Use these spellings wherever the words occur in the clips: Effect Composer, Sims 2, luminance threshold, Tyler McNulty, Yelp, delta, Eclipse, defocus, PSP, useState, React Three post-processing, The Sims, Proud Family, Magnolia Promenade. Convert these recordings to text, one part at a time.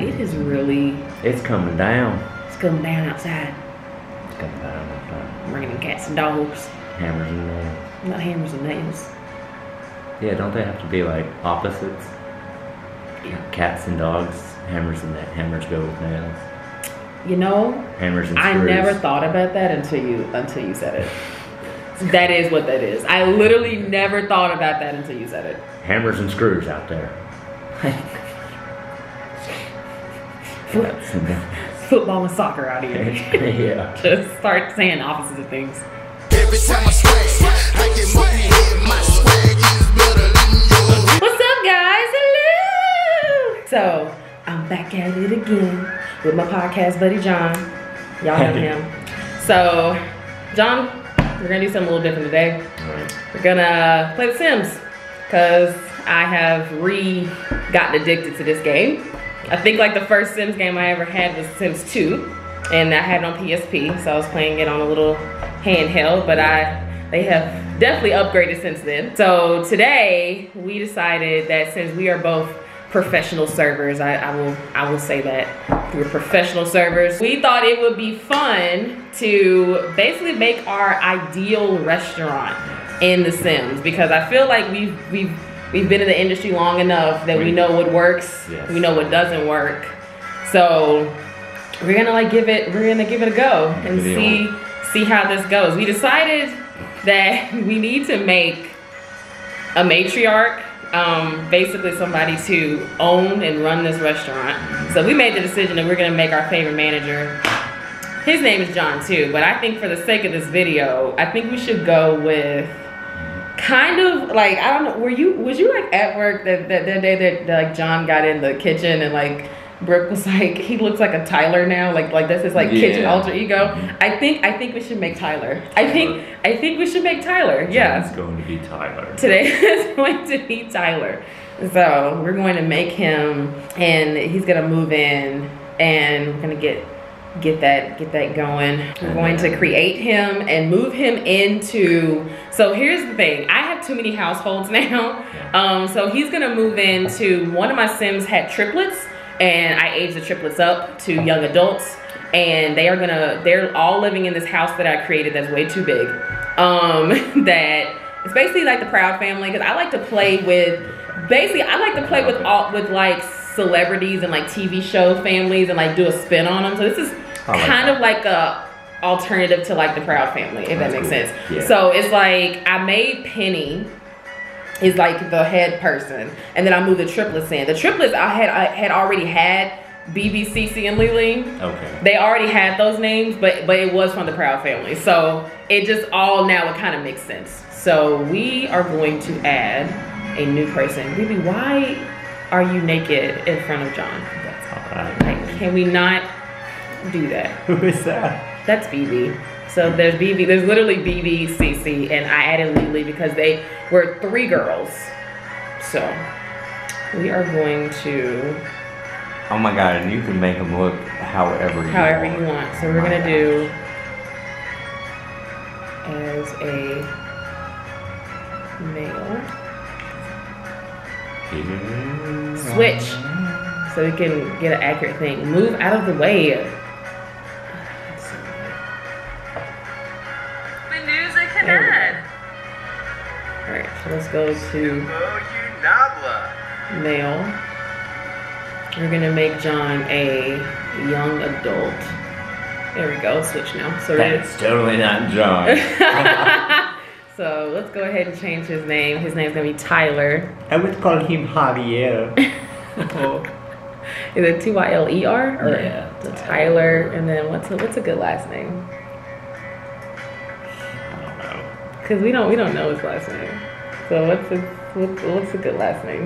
It is really... It's coming down. It's coming down outside. It's coming down outside. Bringing in cats and dogs. Hammers and nails. Not hammers and nails. Yeah, don't they have to be like opposites? Yeah. Cats and dogs, hammers and hammers go with nails. You know, hammers and screws. I never thought about that until you said it. That is what that is. I literally never thought about that until you said it. Hammers and screws out there. Football and soccer out here. Yeah. Just start saying opposites of things. Every time I swag, I get money in my swag is better than yours. What's up, guys? Hello. So I'm back at it again with my podcast buddy John. Y'all know him. So John, we're gonna do something a little different today. Right. We're gonna play The Sims because I have gotten addicted to this game. I think like the first Sims game I ever had was Sims 2, and I had it on PSP, so I was playing it on a little handheld. But they have definitely upgraded since then. So today we decided that since we are both professional servers, I will say that we're professional servers. We thought it would be fun to basically make our ideal restaurant in The Sims, because I feel like we've been in the industry long enough that we know what works, yes. We know what doesn't work. So we're gonna give it a go and see how this goes. We decided that we need to make a matriarch, basically somebody to own and run this restaurant. So we made the decision that we're gonna make our favorite manager. His name is John too, but I think for the sake of this video, I think we should go with kind of like, I don't know, was you like at work that day that like John got in the kitchen and like Brooke was like, he looks like a Tyler now, like that's his like kitchen alter ego. I think we should make Tyler. I think we should make Tyler. Yeah, it's going to be Tyler. Today is going to be Tyler. So we're going to make him, and he's gonna move in, and we're gonna get that going. We're going to create him and move him into, so here's the thing, I have too many households now. So he's gonna move into, one of my Sims had triplets, and I aged the triplets up to young adults, and they're all living in this house that I created that's way too big. That it's basically like the Proud Family, because I like to play with, with like celebrities and like TV show families, and like do a spin on them. So this is kind of like a alternative to like the Proud Family, if that makes sense. Yeah. So it's like, I made Penny is like the head person, and then I moved the triplets in. The triplets I had already had BBCC and Lily. Okay. They already had those names, but it was from the Proud Family. So it just all now it kind of makes sense. So we are going to add a new person. Ruby, why are you naked in front of John? That's all right. Like, can we not do that? Who is that? That's BB. So there's BB, there's literally BB, CC, and I added Lily because they were three girls. So we are going to... Oh my God, and you can make them look however you want. So we're gonna do as a male. Switch, so we can get an accurate thing. Move out of the way. So let's go to male. We're gonna make John a young adult. There we go, switch now. So that's totally not John. So let's go ahead and change his name. His name's gonna be Tyler. I would call him Javier. Is it Tyler? Or yeah. Tyler, and then what's a good last name? Because we don't know his last name. So what's a good last name?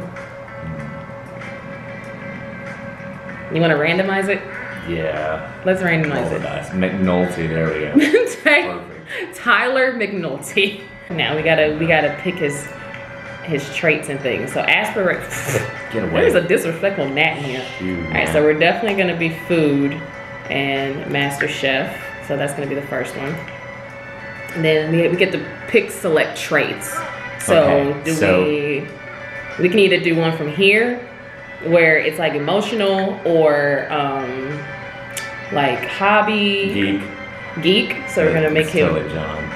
You want to randomize it? Yeah. Let's randomize it. McNulty, there we go. Tyler McNulty. Now we gotta pick his traits and things. So aspirate. Get away. There's a disrespectful gnat here. Shoot, all right, so we're definitely gonna be food and master chef. So that's gonna be the first one. And then we get to pick select traits. So we can either do one from here where it's like emotional or like hobby. Geek. So we're gonna make him. Totally John.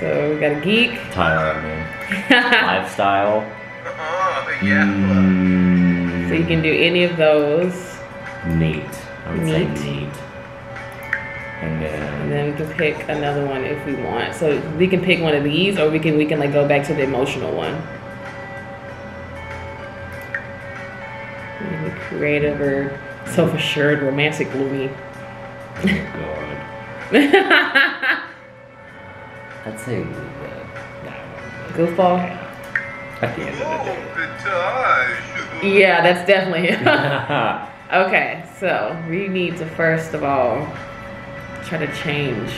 So we got a geek. Tyler, I mean. Lifestyle. Yeah. So you can do any of those. Neat. I would say neat. And then we can pick another one if we want. So we can pick one of these, or we can like go back to the emotional one. Maybe creative or self-assured, romantic, gloomy. Oh my god. I'd say goofball. Yeah, that's definitely him. Okay, so we need to first of all try to change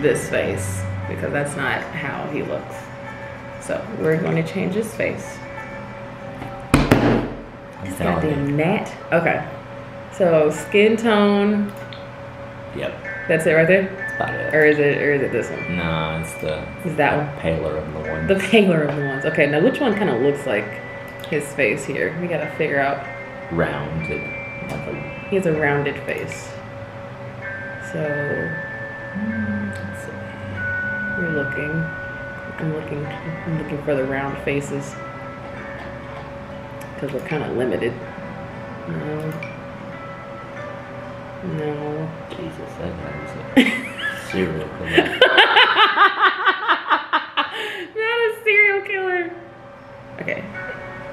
this face because that's not how he looks. So we're going to change his face. It's goddamn gnat. Okay. So skin tone. Yep. That's it right there? That's about it. Or is it this one? No, it's the paler of the ones. The paler of the ones. Okay, now which one kind of looks like his face here? We gotta figure out. Rounded. He has a rounded face. So let's see. We're looking. I'm looking for the round faces. Because we're kind of limited. No. Jesus, that was a serial killer. Not a serial killer. Okay.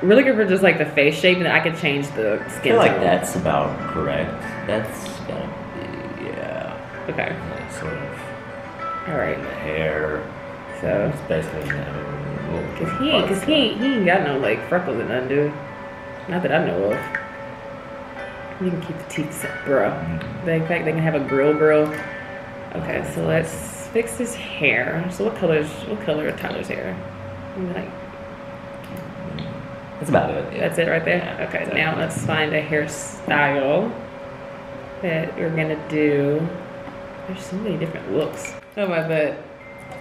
We're looking for just like the face shape, and then I can change the skin tone. I feel like that's about correct. That's gotta be, yeah. Okay. Like sort of. All right. The hair. So. It's basically no. Cause he ain't got no like freckles and nothing, dude. Not that I know of. You can keep the teeth set, bro. In fact, they can have a grill, bro. Okay, so let's fix his hair. So what color is Tyler's hair? Like, that's about it. Yeah. That's it right there? Yeah, okay, definitely. Now let's find a hairstyle that we're gonna do. There's so many different looks. Oh my god.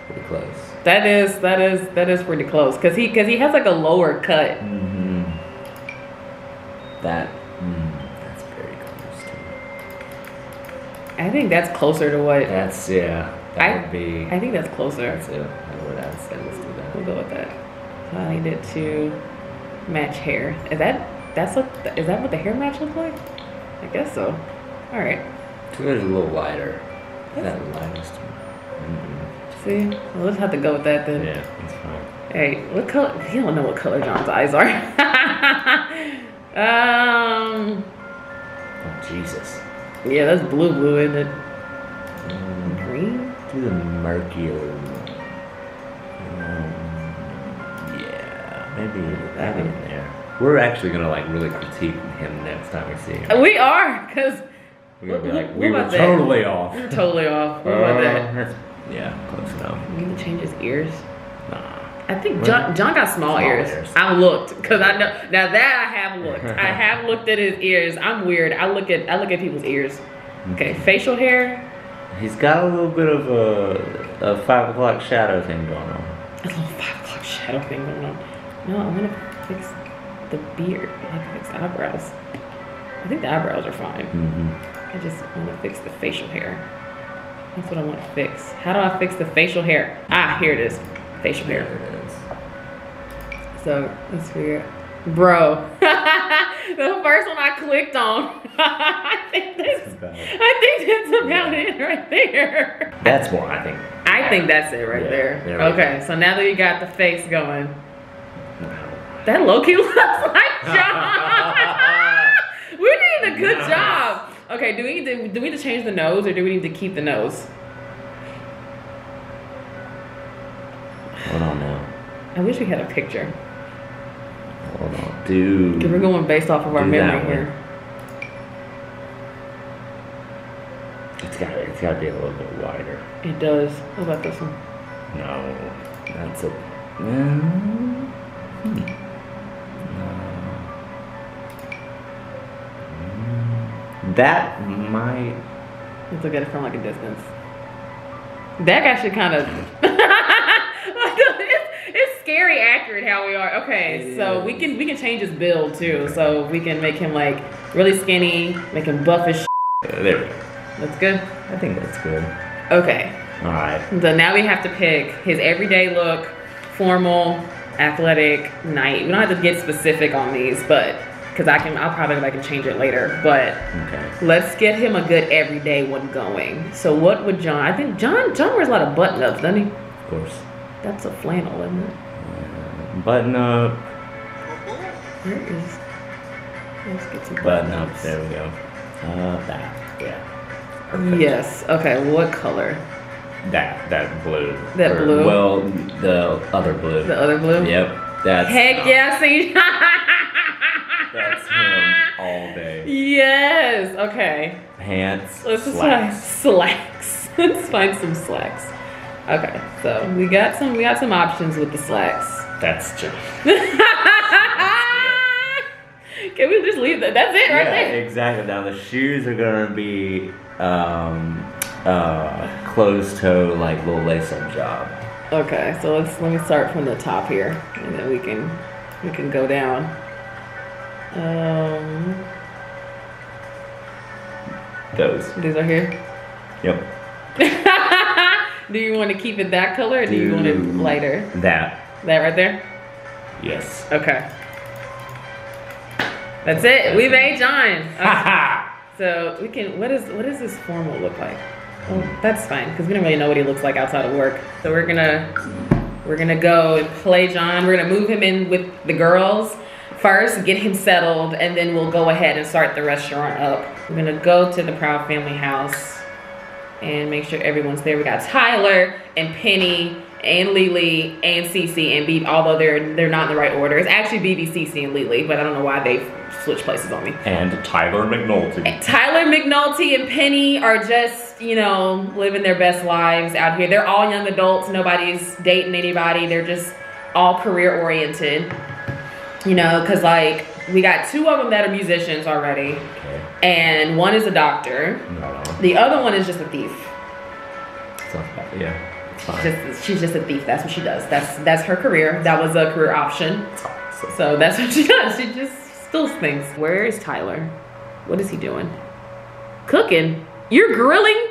Pretty close. That is pretty close. Cause he has like a lower cut. Mm-hmm. That's very close to it. I think that's closer to what. That's, yeah. That would be. I think that's closer. That's it. Let's do that. We'll go with that. So I need it to match hair. Is that what the hair match looks like? I guess so. All right. Twitter's a little lighter. That's the lightest one. See? Well, let's have to go with that then. Yeah, that's fine. Hey, what color? You don't know what color John's eyes are. Oh, Jesus. Yeah, that's blue, isn't it? Green? Do the murkier one. Yeah, maybe that in there. We're actually gonna like really critique him next time we see him. We are, cause we're gonna be like, we were totally off. We're totally off. What about that? Yeah, close enough. You need to change his ears. Nah. I think John got small ears. I looked, cause I know now that I have looked. I have looked at his ears. I'm weird. I look at people's ears. Okay, facial hair. He's got a little bit of a 5 o'clock shadow thing going on. A little 5 o'clock shadow thing going on. No, I'm gonna fix the beard. I can fix the eyebrows. I think the eyebrows are fine. I just want to fix the facial hair. That's what I want to fix. How do I fix the facial hair? Ah, here it is. Facial hair. It is. So let's figure out. Bro. The first one I clicked on. I think that's about it right there. That's one, I think. I think that's it right there. Okay, so now that you got the face going. Wow. That low-key looks like John. We're doing a good job. Okay, do we need to change the nose, or do we need to keep the nose? Hold on now. I wish we had a picture. Hold on, dude. We're going based off of our memory here. It's gotta be a little bit wider. It does. What about this one? No, that's a. That might. Let's look at it from like a distance. That actually kind of. It's scary accurate how we are. Okay, so we can change his build too. So we can make him like really skinny, make him buff as shit. There we go. That's good? I think that's good. Okay. Alright. So now we have to pick his everyday look, formal, athletic, night. We don't have to get specific on these, but because I'll probably I can change it later. But okay, let's get him a good everyday one going. So what would John, I think John wears a lot of button ups, doesn't he? Of course. That's a flannel, isn't it? Button up. Where is? Let's get some button ups. There we go. That. Yeah. Perfect. Yes. Okay. What color? That blue. That blue. Well, the other blue. The other blue. Yep. That's. Heck yes, he. That's him all day. Yes. Okay. Pants. Let's just find slacks. Let's find some slacks. Okay, so we got some options with the slacks. That's true. Can we just leave that? That's it, right there. Exactly. Now the shoes are gonna be closed toe, like little lace up job. Okay, so let me start from the top here, and then we can go down. These are here. Yep. Do you want to keep it that color or do you want it lighter? That right there? Yes. Okay. That's it. We made John. Okay. So we can, what does this formal look like? Well, that's fine because we don't really know what he looks like outside of work. So we're gonna go and play John. We're gonna move him in with the girls first, get him settled, and then we'll go ahead and start the restaurant up. We're gonna go to the Proud Family house and make sure everyone's there. We got Tyler and Penny and Lily and Cece and Bebe, although they're not in the right order. It's actually Bebe, Cece, and Lily, but I don't know why they switched places on me. And Tyler McNulty. And Tyler McNulty and Penny are just, you know, living their best lives out here. They're all young adults. Nobody's dating anybody. They're just all career oriented, you know, because like we got two of them that are musicians already, and one is a doctor. The other one is just a thief. Sounds bad. Yeah, it's fine. She's just a thief. That's what she does. That's her career. That was a career option. Awesome. So that's what she does. She just steals things. Where is Tyler? What is he doing? Cooking? You're grilling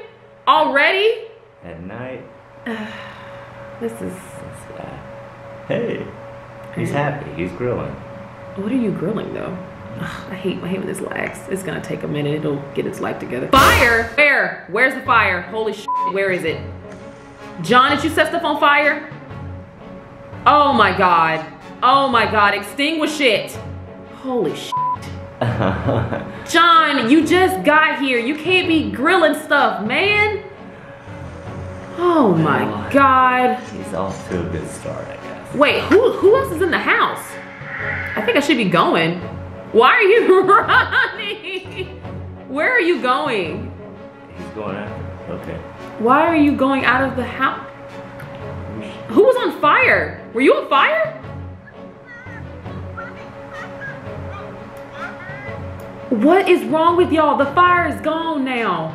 already? At night. Hey, he's happy. He's grilling. What are you grilling though? Ugh, I hate when this lags. It's gonna take a minute. It'll get its life together. Fire! Where? Where's the fire? Holy shit, where is it? John, did you set stuff on fire? Oh my god. Oh my god, extinguish it. Holy shit. John, you just got here. You can't be grilling stuff, man. Oh my god. He's off to a good start, I guess. Wait, who else is in the house? I think I should be going. Why are you running? Where are you going? He's going out. Okay. Why are you going out of the house? Who was on fire? Were you on fire? What is wrong with y'all? The fire is gone now.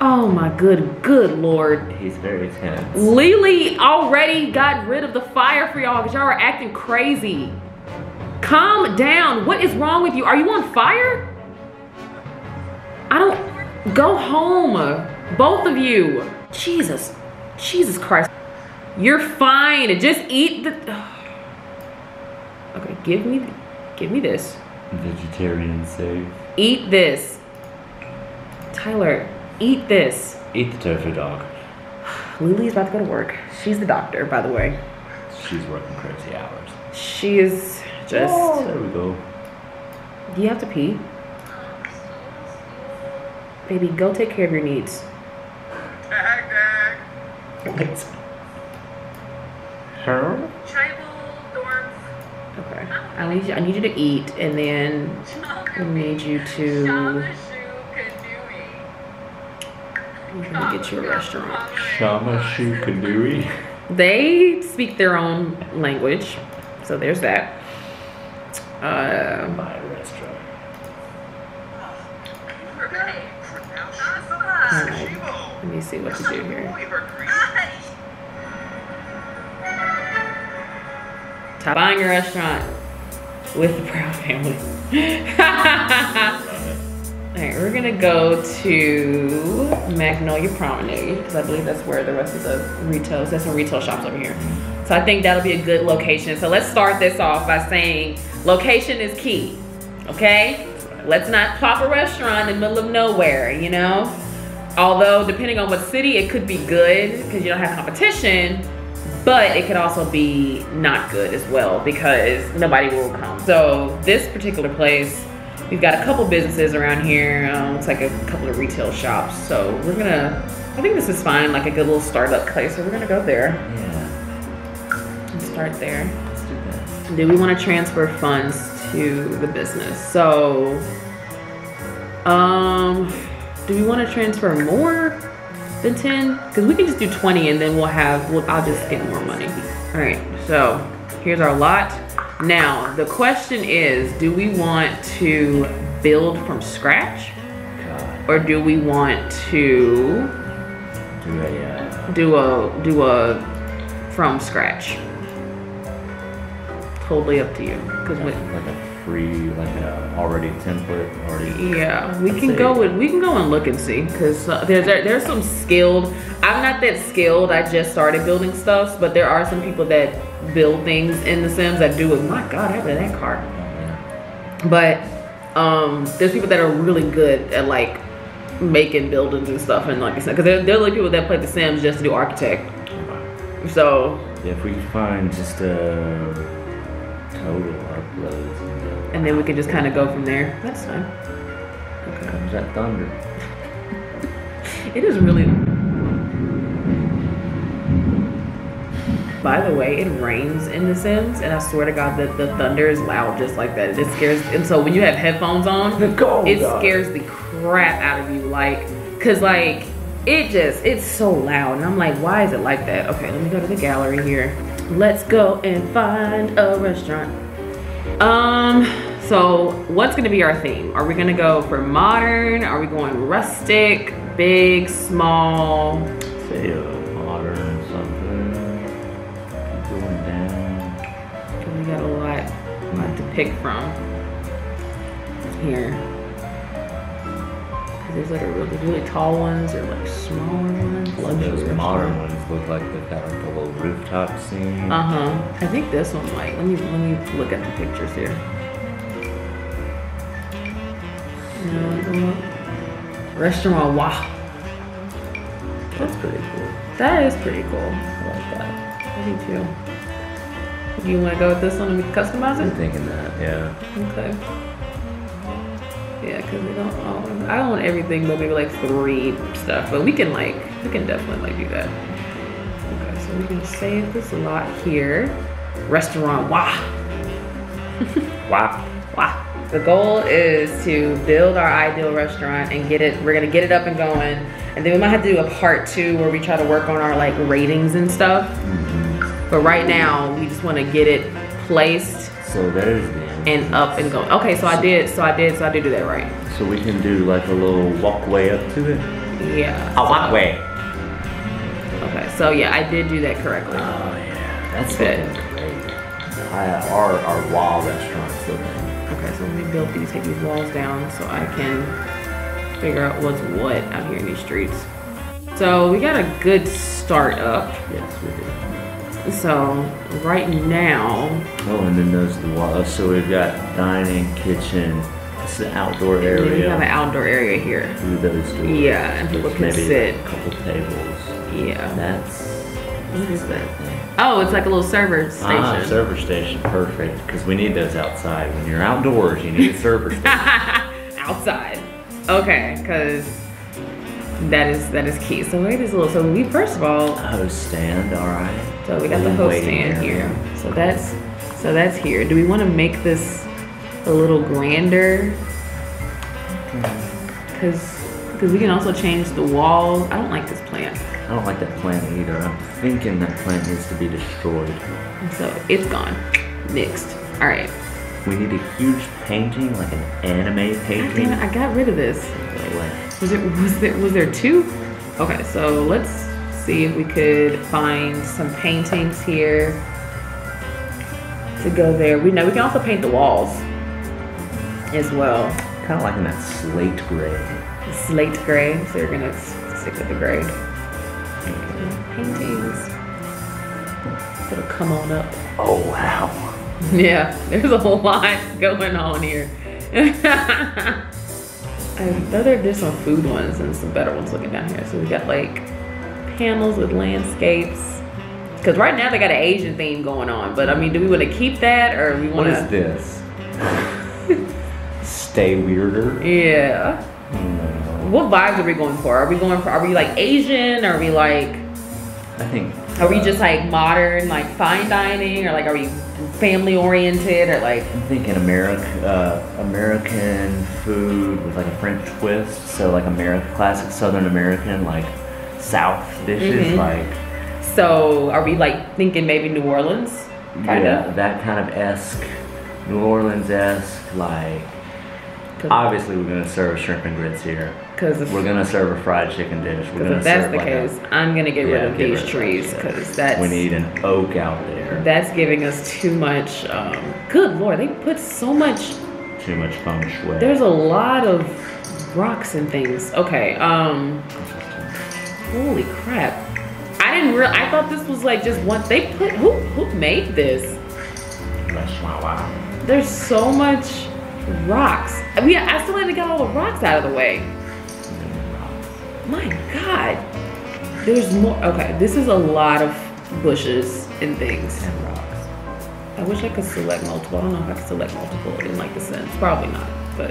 Oh my good lord. He's very tense. Lily already got rid of the fire for y'all because y'all are acting crazy. Calm down. What is wrong with you? Are you on fire? I don't... Go home. Both of you. Jesus. Jesus Christ. You're fine. Just eat the... Okay, give me this. Vegetarian safe. Eat this. Tyler, eat this. Eat the tofu dog. Lily's about to go to work. She's the doctor, by the way. She's working crazy hours. She is... Just there we go. Do you have to pee? Baby, go take care of your needs. What? Her? Okay. I need you to eat, and then I need you to get you a restaurant. Shamashu Kadui. They speak their own language, so there's that. My restaurant. Right. Let me see what to do here. Stop buying a restaurant with the Proud Family. All right, we're gonna go to Magnolia Promenade because I believe that's where the rest of the retails, there's some retail shops over here. So I think that'll be a good location. So let's start this off by saying location is key, okay? Let's not pop a restaurant in the middle of nowhere, you know? Although depending on what city, it could be good because you don't have competition, but it could also be not good as well because nobody will come. So this particular place, we've got a couple businesses around here. It's like a couple of retail shops. So we're gonna, I think this is fine, like a good little startup place. So we're gonna go there. Yeah. Let's start there. Let's do that. And then we wanna transfer funds to the business. So, do we want to transfer more than 10? Because we can just do 20 and then we'll have, I'll just get more money. All right, so here's our lot. Now, the question is, do we want to build from scratch? Or do we want to do a from scratch? Totally up to you. Because like a already template. Yeah, we can go and look and see because there's some skilled. I'm not that skilled. I just started building stuff, but there are some people that build things in The Sims that do it. My God, I have that car. But there's people that are really good at like making buildings and stuff and like because there are like people that play The Sims just to do architect. So yeah, if we can find just a total uploads and then we could just kind of go from there. That's fine. Okay. Comes that thunder. It is really. By the way, it rains in The Sims, and I swear to God that the thunder is loud just like that. It scares. And so when you have headphones on, it scares the crap out of you. Like, cause like it just it's so loud, and I'm like, why is it like that? Okay, let me go to the gallery here. Let's go and find a restaurant. So what's gonna be our theme? Are we gonna go for modern? Are we going rustic, big, small? Say a modern something. Keep going down. We got a lot to pick from here. There's like a really tall ones or like smaller ones. Well, those modern ones look like they got like a little rooftop scene. I think this one might. Let me look at the pictures here. No, restaurant. Wow. That's pretty cool. That is pretty cool. I like that. I do too. Do you want to go with this one and we customize it? I'm thinking that. Yeah. Okay. Yeah, because we don't own, I own everything but maybe like 3 stuff, but we can definitely like do that. Okay, so we can save this lot here. Restaurant, wah! Wah, wah. The goal is to build our ideal restaurant and get it, we're gonna get it up and going. And then we might have to do a part 2 where we try to work on our like ratings and stuff. But right now, we just wanna get it placed. So there's the and up and going. Okay, so I did do that right. So we can do like a little walkway up to it? Yeah. A walkway. Okay, so yeah, I did do that correctly. Oh yeah, that's good. Our wall restaurant's looking. Okay, so we built these, take these walls down so I can figure out what's what out here in these streets. So we got a good start up. Yes, we did. So right now. Oh, and then there's the wall. So we've got dining, kitchen. This is an outdoor area. We have an outdoor area here. Through those doors. Yeah, and people can sit. A couple tables. Yeah. That's. What is that thing? Oh, it's like a little server station. Ah, server station, perfect. Because we need those outside. When you're outdoors, you need a server station. Outside. Okay, because. That is key. So wait, this little. So we first of all. Host stand. All right. So we got the host stand here. So that's here. Do we want to make this a little grander? Because we can also change the walls. I don't like this plant. I don't like that plant either. I'm thinking that plant needs to be destroyed. So it's gone. Next. All right. We need a huge painting, like an anime painting. I got rid of this. Was there 2? Okay, so let's see if we could find some paintings here. to go there. We know we can also paint the walls as well. Kind of like in that slate gray. The slate gray, so you're gonna stick with the gray. Okay. Paintings. It'll come on up. Oh wow. Yeah, there's a whole lot going on here. There's some food ones and some better ones looking down here. So we got like panels with landscapes. Because right now they got an Asian theme going on. But I mean, do we want to keep that or we want to? What is this? Stay weirder. Yeah. No. What vibes are we going for? Are we going for? Are we like Asian? Are we like? I think. Are we just like modern, like fine dining, or like are we family oriented, or like? I'm thinking American food with like a French twist. So like classic Southern American, like South dishes, like. So are we like thinking maybe New Orleans? Kind of that kind of esque, New Orleans esque, like. Obviously, we're gonna serve shrimp and grits here. Cause we're gonna serve a fried chicken dish. We're gonna if that's the case, I'm gonna get rid of these trees because that's we need an oak out there. That's giving us too much. Good lord, they put so much. Too much feng shui. There's a lot of rocks and things. Okay. Holy crap! I didn't realize. I thought this was like just one. They put who made this? There's so much. Rocks. I mean, I still had to get all the rocks out of the way. My God. There's more. Okay, this is a lot of bushes and things. And rocks. I wish I could select multiple. I don't know if I could select multiple in like The Sims. Probably not, but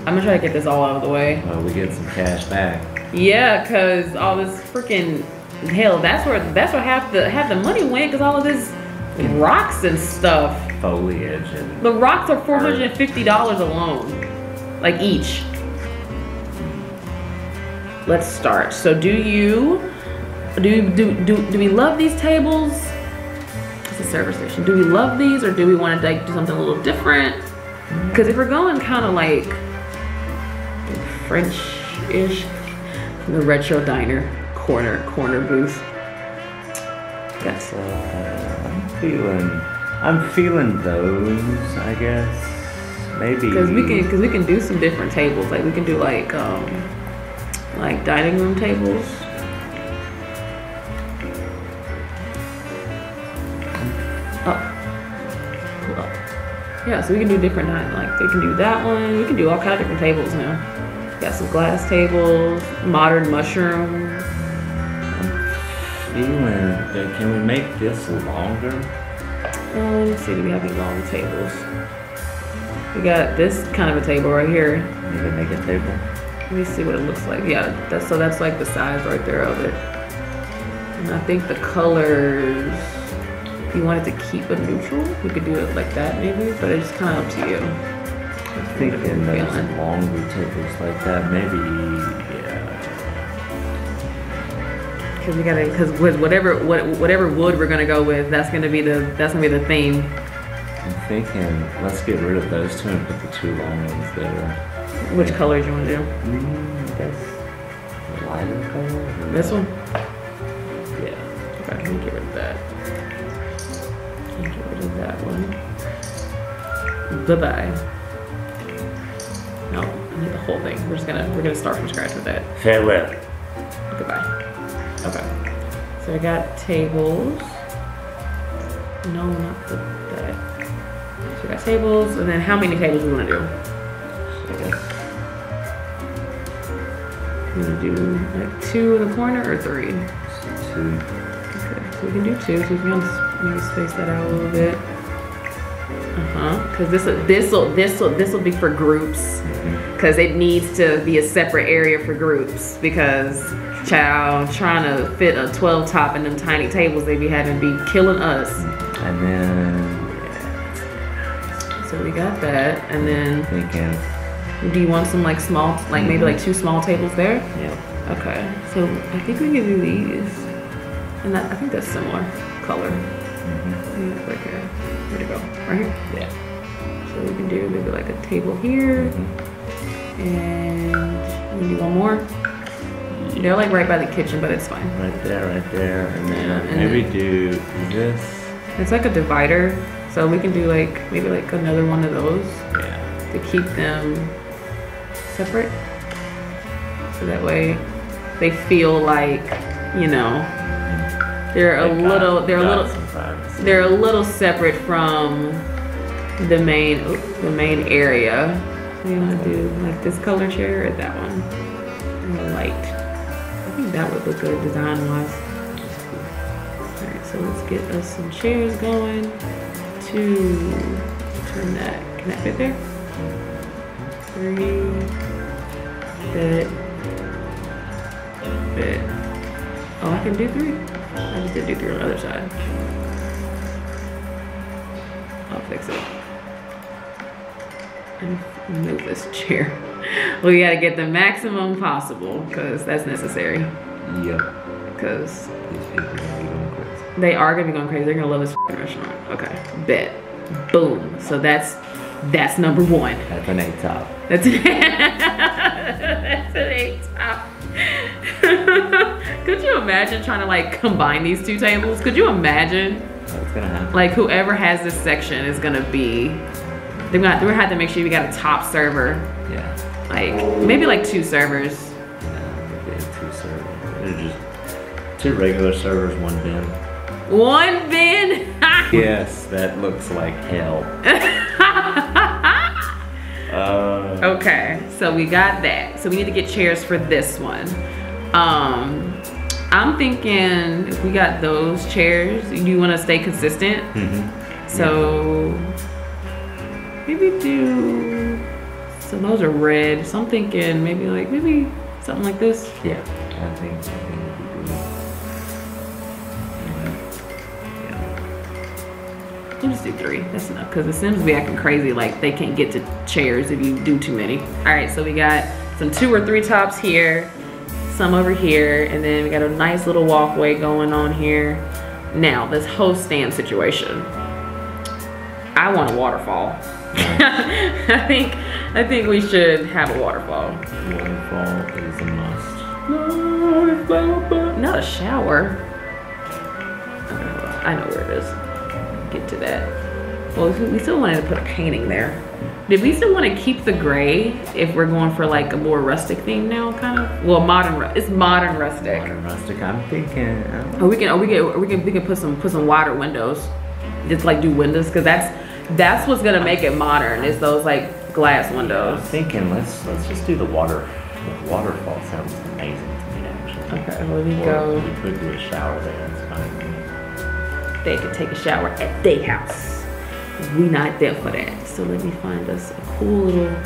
I'm gonna try to get this all out of the way. Well, we get some cash back. Yeah, cause all this freaking hell. That's where half the money went. Cause all of this rocks and stuff. Foliage and the rocks are $450 alone, like each. Let's start. So, do we love these tables? It's a service station. Do we love these, or do we want to like do something a little different? Because if we're going kind of like French-ish, the retro diner corner booth. That's I'm feeling those, I guess. Maybe because we can do some different tables. Like we can do like dining room tables. Yeah, so we can do different. Like they can do that one. We can do all kind of different tables now. Got some glass tables, modern mushroom. I'm feeling. Can we make this longer? Let's see, do we have any long tables? We got this kind of a table right here. Need to make a table. Let me see what it looks like. Yeah, that's like the size right there of it. And I think the colors, if you wanted to keep a neutral, we could do it like that maybe, but it's kind of up to you. I think in those longer tables like that, maybe, because we gotta, with whatever wood we're gonna go with, that's gonna be the theme. I'm thinking, let's get rid of those two and put the two long ones there. Which colors you wanna do? That's lighter color. This one? Yeah. Okay, let me get rid of that. Let me get rid of that one. Bye bye. No, I need the whole thing. We're gonna start from scratch with that. Farewell. Goodbye. Okay, so I got tables. No, not that. So I got tables, and then how many tables do we want to do? So I guess we want to do like two in the corner or three? Two. Okay, so we can do two, so we can maybe space that out a little bit. Because this'll be for groups. Because it needs to be a separate area for groups. Because child, trying to fit a 12 top in them tiny tables they be having be killing us. And then, so we got that. And then, do you want some like small, like maybe like two small tables there? Yeah. Okay. So I think we can do these, and I think that's similar color. Right here. Where'd it go? Right here? Yeah. So we can do maybe like a table here. And we can do one more. They're like right by the kitchen, but it's fine. Right there, and then maybe do this. It's like a divider. So we can do like maybe like another one of those to keep them separate. So that way they feel like, you know, they're a little separate from the main area. So you want to do like this color chair or that one? And the light. I think that would look good design-wise. Alright, so let's get us some chairs going to turn that. Can that fit there? Three. Fit. Oh, I can do three? I just did do three on the other side. I'll fix it. And move this chair. We gotta get the maximum possible because that's necessary. Yeah. Because these people are gonna be going crazy. They are gonna be going crazy. They're gonna love this f***ing restaurant. Okay. Bet. Boom. So that's number one. That's an A top. That's an A top. Could you imagine trying to like combine these two tables? Could you imagine? That's gonna happen. Like whoever has this section is gonna be. They're gonna have to make sure we got a top server. Yeah. Like maybe like two servers. Yeah, maybe two servers. They're just two regular servers, one bin. One bin? Yes, that looks like hell. Okay, so we got that. So we need to get chairs for this one. I'm thinking if we got those chairs, you want to stay consistent. Mm-hmm. So maybe do. So those are red. So I'm thinking maybe something like this. Yeah, I think. We'll just do three, that's enough. Cause the Sims be acting crazy, like they can't get to chairs if you do too many. All right, so we got some 2 or 3 tops here, some over here, and then we got a nice little walkway going on here. Now, this whole stand situation. I want a waterfall. I think we should have a waterfall. Waterfall is a must. Not a shower. I know where it is. Get to that. Well, we still wanted to put a painting there. Did we still want to keep the gray if we're going for like a more rustic theme now, kind of? Well, modern. It's modern rustic. Modern rustic. I'm thinking. Oh, we can put some wider windows. Just like do windows, because that's what's gonna make it modern. Is those like glass windows. I'm thinking let's just do the water. The waterfall sounds amazing to me actually. Okay, well, we go. We could do a shower there. It's fine. They could take a shower at their house. We not there for that. So let me find us a cool little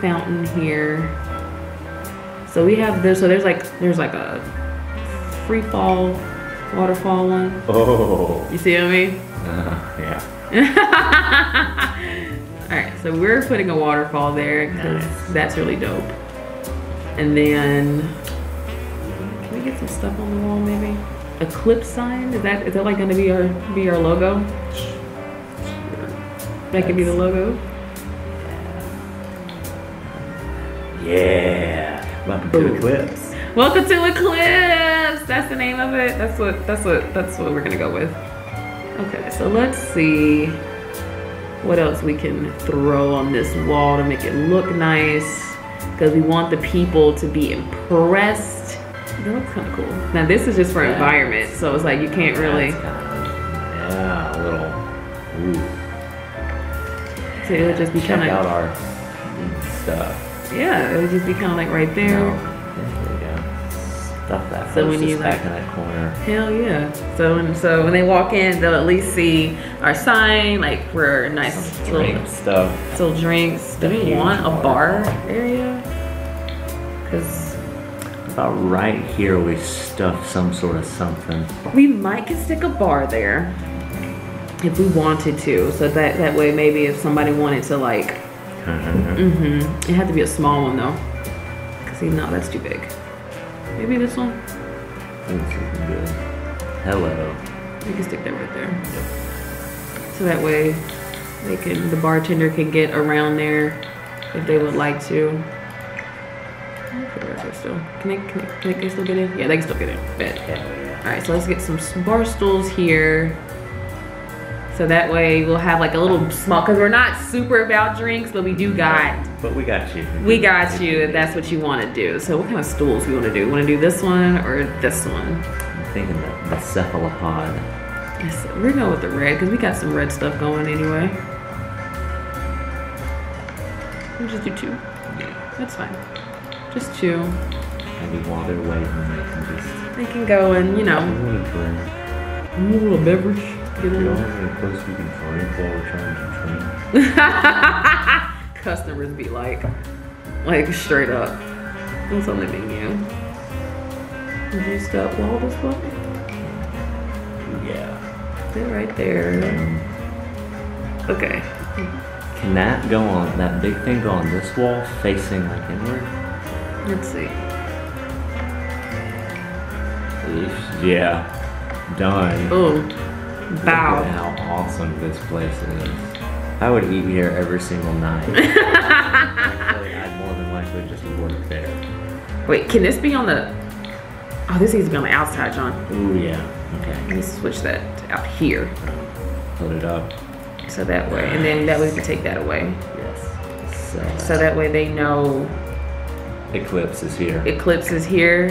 fountain here. So we have this. So there's like a free fall waterfall one. Oh. You see what I mean? Yeah. All right. So we're putting a waterfall there because that's really dope. And then can we get some stuff on the wall maybe? Eclipse sign? Is that like gonna be our logo? That could be the logo. Yeah. Welcome to Eclipse. Welcome to Eclipse. That's the name of it. That's what we're gonna go with. Okay, so let's see what else we can throw on this wall to make it look nice. Because we want the people to be impressed. That looks kind of cool. Now this is just for environment, so it's like you can't really. Yeah, a little. Ooh. So it would just be kind of. Check out our stuff. Yeah, it would just be kind of like right there. No. There we go. Stuff that. So when you back in that corner. Hell yeah. So when they walk in, they'll at least see our sign. Like we're nice. Some little stuff. Still drinks. Do we want a bar area? Because. About right here we stuff some sort of something. We might can stick a bar there if we wanted to, so that way maybe if somebody wanted to like it had to be a small one though, because see, no, that's too big. Maybe this one. This is good. Hello. We can stick that right there. Yep. So that way the bartender can get around there if they would like to. Still. Can they still get in? Yeah, they can still get in. Bet. Yeah. All right, so let's get some bar stools here. So that way we'll have like a little small, because we're not super about drinks, but we do got. But we got you. We got you if that's what you want to do. So what kind of stools do you want to do? You want to do this one or this one? I'm thinking the cephalopod. Yes, we're going with the red because we got some red stuff going anyway. We'll just do two. That's fine. Just two. Maybe while they're waiting, they can just. They can go and, you know. You want a little beverage? Get a little place we can find while we're trying to train. Customers be like straight up. What's on the menu? Did you stop wall this one? Yeah. They're right there. Okay. Can that go on, that big thing go on this wall facing like inward? Let's see. Oops. Yeah. Done. Oh. Wow. How awesome this place is. I would eat here every single night. I'd more than likely just work there. Wait, can this be on the... Oh, this needs to be on the outside, John. Ooh, yeah. Okay. Let me switch that out here. Put it up. So that way. And then that way we can take that away. Yes. So that way they know... Eclipse is here. Eclipse is here.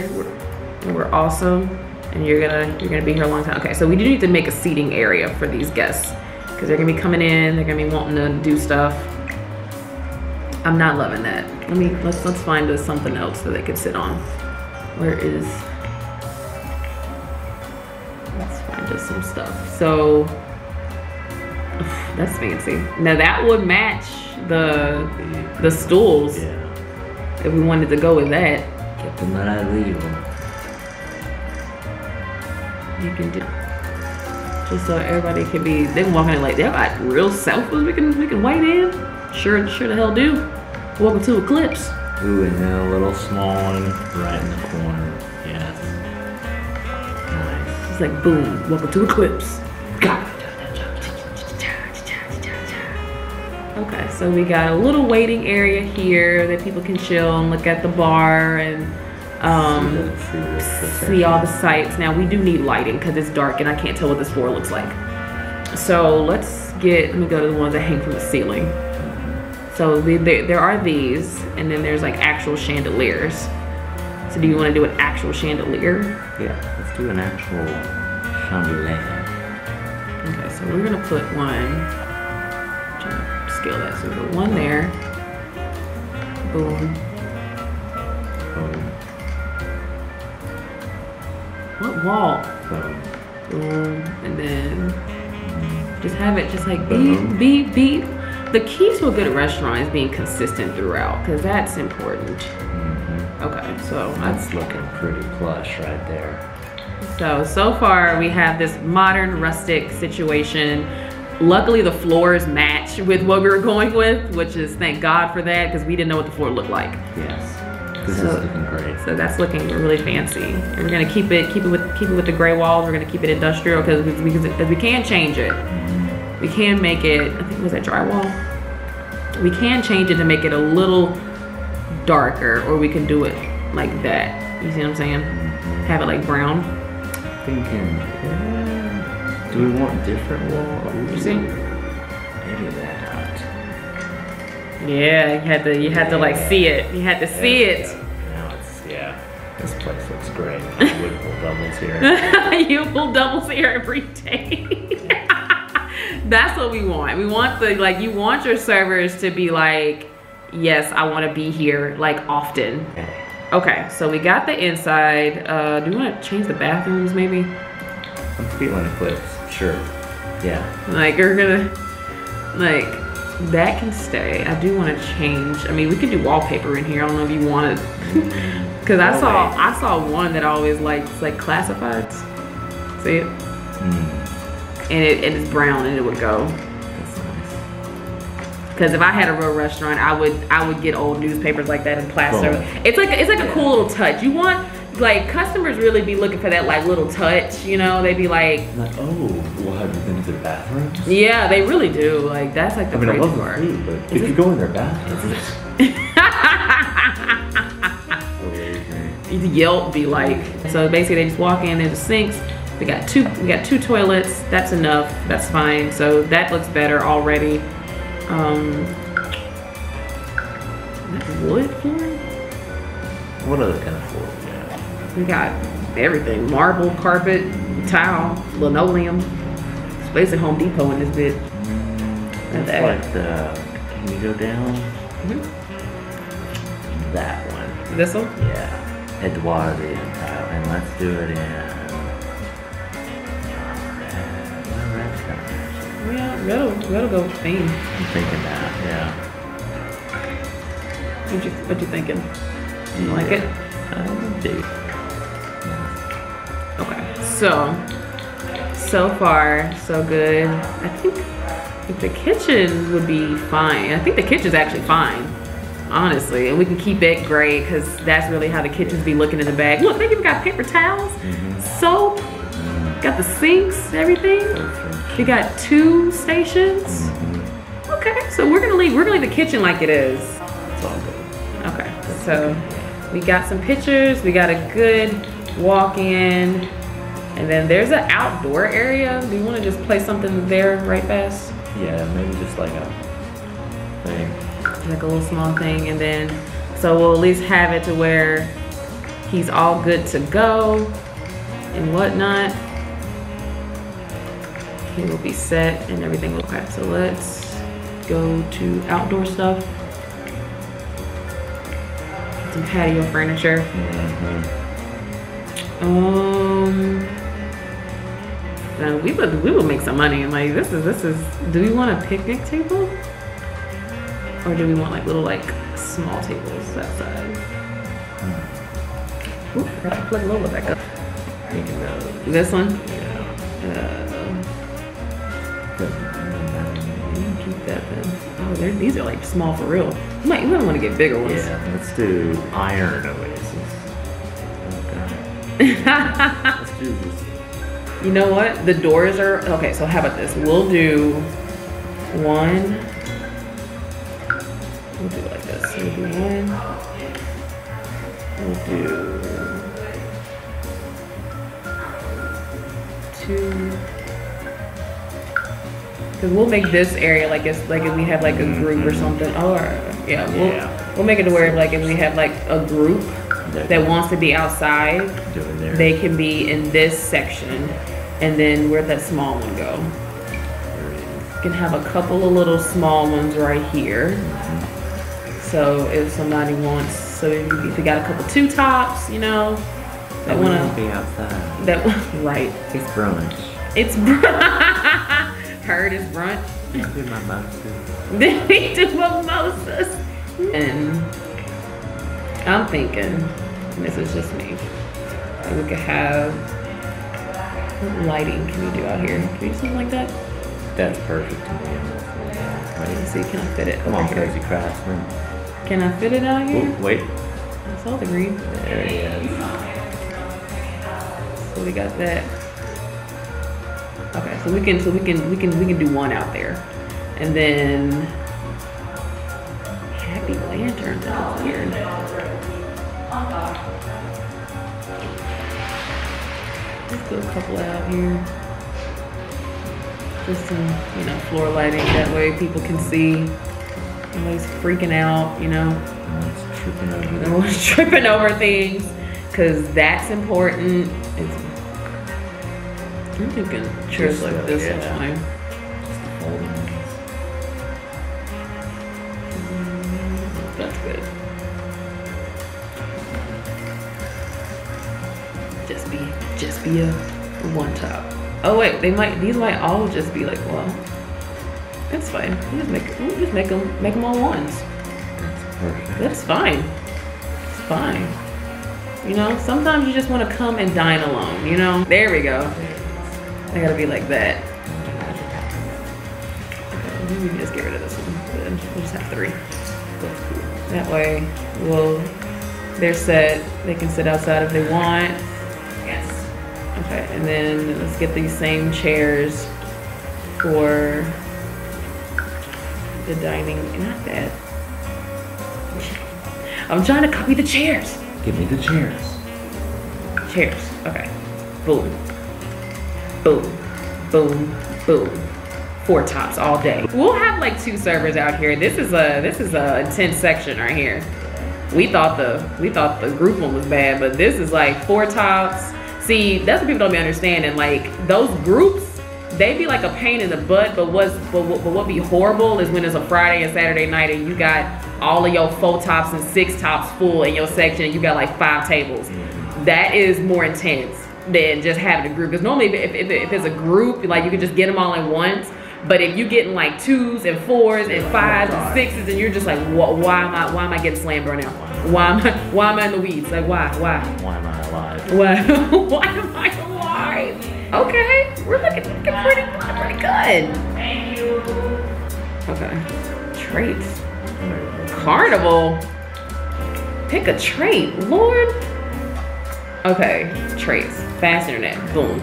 And we're awesome. And you're gonna be here a long time. Okay, so we do need to make a seating area for these guests because they're gonna be coming in. They're gonna be wanting to do stuff. I'm not loving that. Let's find us something else that they could sit on. Where is? Let's find us some stuff. So that's fancy. Now that would match the stools. Yeah. If we wanted to go with that. Captain, let I leave. You can do just so everybody can be. They can walk in like they're like real selfless. We can wait in. Sure the hell do. Welcome to Eclipse. Ooh, and then a little small one right in the corner. Yes. Nice. It's like boom. Welcome to Eclipse. Got it. Okay, so we got a little waiting area here that people can chill and look at the bar and. See all the sights. Now we do need lighting because it's dark and I can't tell what this floor looks like. So let me go to the ones that hang from the ceiling. So there are these, and then there's like actual chandeliers. So do you want to do an actual chandelier? Yeah, let's do an actual chandelier. Okay, so we're gonna put one. I'm trying to scale that, so we put one there. Boom. Boom. What wall? Boom. And then just have it just like beep, beep, beep. The key to a good restaurant is being consistent throughout because that's important. Mm-hmm. Okay, so that's looking pretty plush right there. So far we have this modern rustic situation. Luckily the floors match with what we were going with, which is thank God for that because we didn't know what the floor looked like. Yes. This is looking great. So that's looking really fancy. We're gonna keep it with the gray walls. We're gonna keep it industrial because we can change it. We can make it. I think was that drywall. We can change it to make it a little darker, or we can do it like that. You see what I'm saying? Have it like brown. Thinking. Do we want different walls? You see? Maybe that. Yeah, you had to like see it. You had to see it. Now it's This place looks great. You pull doubles here. You pull doubles here every day. That's what we want. We want the you want your servers to be like, yes, I want to be here like often. Okay, so we got the inside. Do you want to change the bathrooms maybe? I'm feeling Eclipse. Sure. Yeah. That can stay. I do want to change. I mean, we could do wallpaper in here. I don't know if you want to, because I saw one that I always liked. It's like classifieds. See it? Mm. And it's brown, and it would go. That's nice. Because if I had a real restaurant, I would get old newspapers like that and plaster. Cool. It's like a cool little touch. You want customers really be looking for that little touch, you know? They'd be like oh, well, have you been to their bathrooms? Yeah, they really do. That's like the I mean, I love the food, but if you go in their bathrooms, Yelp be like. So basically, they just walk in, there's the sinks, We got two toilets. That's enough. That's fine. So that looks better already. That wood flooring? What other kind of floor we got? We got everything: marble, carpet, tile, linoleum. It's basically Home Depot in this bit. That's like the. Can you go down? Mm-hmm. That one. This one? Yeah. Edouard is tile, and let's do it in. Yeah, that'll go with theme. I'm thinking that, yeah. What you thinking? You yeah. Like it? I do. Yeah. Okay, so far, so good. I think the kitchen would be fine. I think the kitchen's actually fine, honestly. And we can keep that gray, because that's really how the kitchens be looking in the back. Look, they even got paper towels, soap, got the sinks, everything. You got two stations. Okay, so we're gonna leave the kitchen like it is. It's all good. Okay, so we got some pictures. We got a good walk-in, and then there's an outdoor area. Do you want to just play something there right fast? Yeah, maybe just like a thing, like a little small thing, and then so we'll at least have it to where he's all good to go and whatnot. It will be set and everything will crack. So let's go to outdoor stuff. Some patio furniture. We will make some money. I'm like, this is. Do we want a picnic table, or do we want like little small tables outside? Ooh, I have to plug Lola back up. This one. Yeah. Keep that then. Oh, these are like small for real. You might want to get bigger ones. Yeah, let's do Iron Oasis. Okay. Let's do this. You know what? The doors are okay. So how about this? We'll do one. We'll do like this. We'll do one. We'll do two. Cause we'll make this area like it's like if we have like a group or something, or yeah, we'll make it to where like if we have like a group that wants to be outside, they can be in this section, and then where that small one go. You can have a couple of little small ones right here. So if somebody wants, so if you got a couple two tops, you know, that want to be outside. That right. It's brunch. It's brunch. Heard is brunch. I do mimosas. They do mimosas. And I'm thinking, and this is just me, that we could have, what lighting can we do out here? Can we do something like that? That's perfect. Let's see, can I fit it? Come on, Crazy Craftsman. Can I fit it out here? Ooh, wait. I saw the green. There it is. So we got that. Okay, so we can do one out there, and then Happy Lantern. That's weird. Let's do a couple out here. Just some, you know, floor lighting. That way people can see. Nobody's freaking out, you know. No one's tripping over things, because that's important. It's I'm thinking chairs like this actually. That's good. Just be a one top. Oh wait, these might all just be like, well, that's fine. We'll just make them all ones. That's perfect. That's fine. It's fine. You know, sometimes you just want to come and dine alone. You know. There we go. I gotta be like that. Okay, maybe we can just get rid of this one. Good. We'll just have three. That way, they're set. They can sit outside if they want. Yes. Okay, and then let's get these same chairs for the dining. Not that. I'm trying to copy the chairs. Give me the chairs. Chairs. Okay. Boom. boom, boom, boom. 4 tops all day. We'll have like 2 servers out here. This is a intense section right here. We thought the group one was bad, but this is like 4 tops. See, that's what people don't be understanding. Like those groups, they be like a pain in the butt. But what be horrible is when it's a Friday and Saturday night and you got all of your 4 tops and 6 tops full in your section and you got like 5 tables. That is more intense than just having a group. Because normally if it's a group, like you can just get them all at once. But if you're getting like 2s and 4s and 5s and 6s and you're just like, why am I getting slammed right now? Why am I in the weeds? Like why am I alive? Why am I alive? Okay, we're looking pretty good. Thank you. Okay, traits. Carnival. Pick a trait, Lord. Okay, traits. Fast internet. Boom.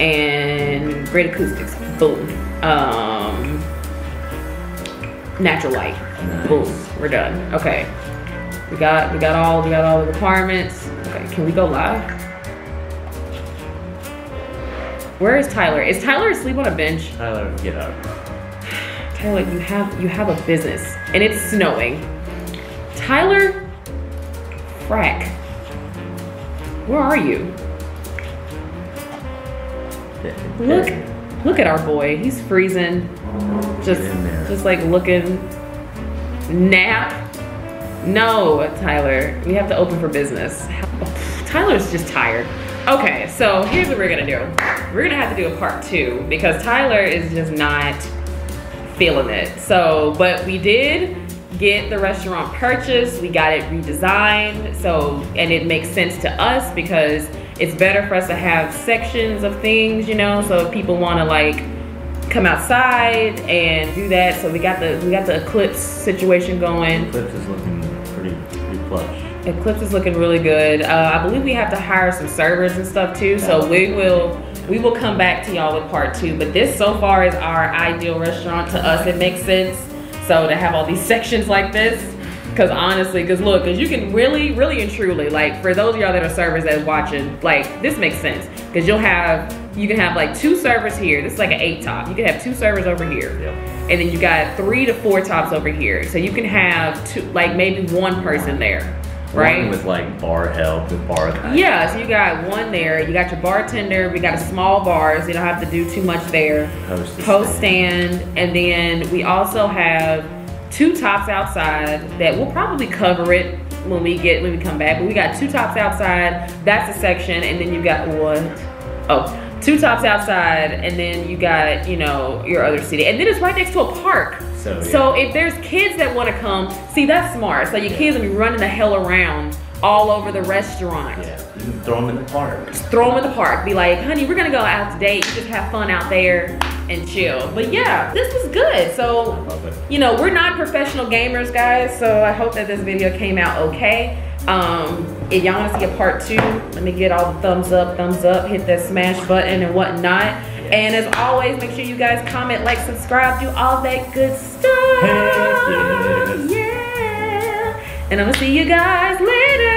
And great acoustics. Boom. Natural light. Boom. We're done. Okay. We got all the requirements. Okay. Can we go live? Where is Tyler? Is Tyler asleep on a bench? Tyler, get up. Tyler, you have a business and it's snowing. Tyler, frack. Where are you? Look at our boy. He's freezing. Oh, just like looking. Nap. No, Tyler. We have to open for business. Tyler's just tired. Okay, so here's what we're gonna do. We're gonna have to do a part 2 because Tyler is just not feeling it. So, but we did get the restaurant purchased. We got it redesigned. So, and it makes sense to us because it's better for us to have sections of things, you know, so if people want to like come outside and do that. So we got the Eclipse situation going. Eclipse is looking pretty plush. Eclipse is looking really good. I believe we have to hire some servers and stuff too, so we will come back to y'all with part 2. But this so far is our ideal restaurant to us. It makes sense so to have all these sections like this. Cause honestly, cause look, cause you can really and truly, like for those of y'all that are servers that are watching, like this makes sense. Cause you can have like 2 servers here. This is like an 8 top. You can have 2 servers over here. Yep. And then you got 3 to 4 tops over here. So you can have 2, like maybe 1 person there, right? One with like bar help and bar time. Yeah, so you got 1 there. You got your bartender. We got a small bar, so you don't have to do too much there. Host stand. And then we also have 2 tops outside that we'll probably cover it when we come back. But we got 2 tops outside. That's a section, and then you got what? Oh, 2 tops outside, and then you got, you know, your other city, and then it's right next to a park. So, yeah. So if there's kids that want to come, see that's smart. So your kids will be running the hell around all over the restaurant. Yeah, you can throw them in the park. Just throw them in the park. Be like, honey, we're gonna go out to date. Just have fun out there and chill. But yeah, this was good. So, you know, we're not professional gamers, guys, so I hope that this video came out okay. If y'all want to see a part 2, let me get all the thumbs up, hit that smash button and whatnot. Yes. And as always, make sure you guys comment, like, subscribe, do all that good stuff. Yes. Yeah. And I'm gonna see you guys later.